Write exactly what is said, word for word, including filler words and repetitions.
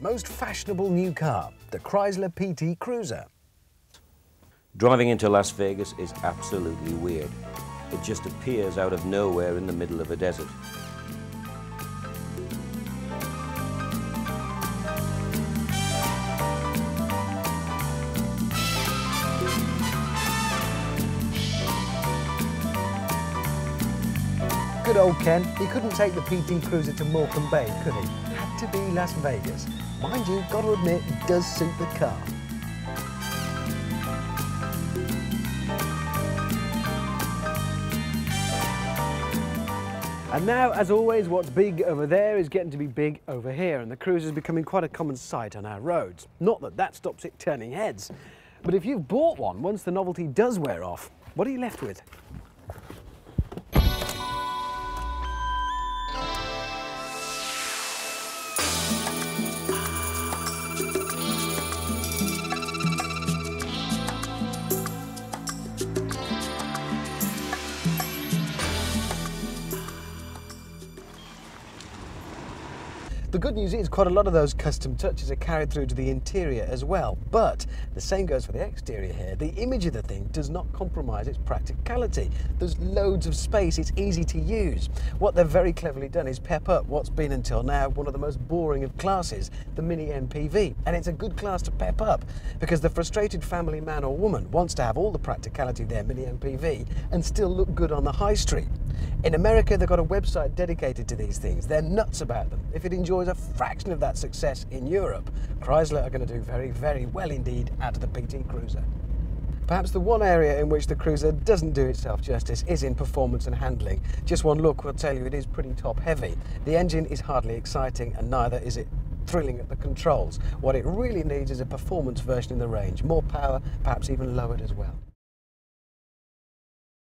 most fashionable new car, the Chrysler P T Cruiser. Driving into Las Vegas is absolutely weird. It just appears out of nowhere in the middle of a desert. Good old Ken, he couldn't take the P T Cruiser to Morecambe Bay, could he? Had to be Las Vegas. Mind you, gotta admit, it does suit the car. And now, as always, what's big over there is getting to be big over here, and the Cruiser is becoming quite a common sight on our roads. Not that that stops it turning heads. But if you've bought one, once the novelty does wear off, what are you left with? The good news is quite a lot of those custom touches are carried through to the interior as well, but the same goes for the exterior here. The image of the thing does not compromise its practicality. There's loads of space, it's easy to use. What they've very cleverly done is pep up what's been until now one of the most boring of classes, the mini M P V. And it's a good class to pep up because the frustrated family man or woman wants to have all the practicality of their mini M P V and still look good on the high street. In America, they've got a website dedicated to these things. They're nuts about them. If it enjoys a fraction of that success in Europe, Chrysler are going to do very, very well indeed out of the P T Cruiser. Perhaps the one area in which the Cruiser doesn't do itself justice is in performance and handling. Just one look will tell you it is pretty top-heavy. The engine is hardly exciting, and neither is it thrilling at the controls. What it really needs is a performance version in the range. More power, perhaps even lowered as well.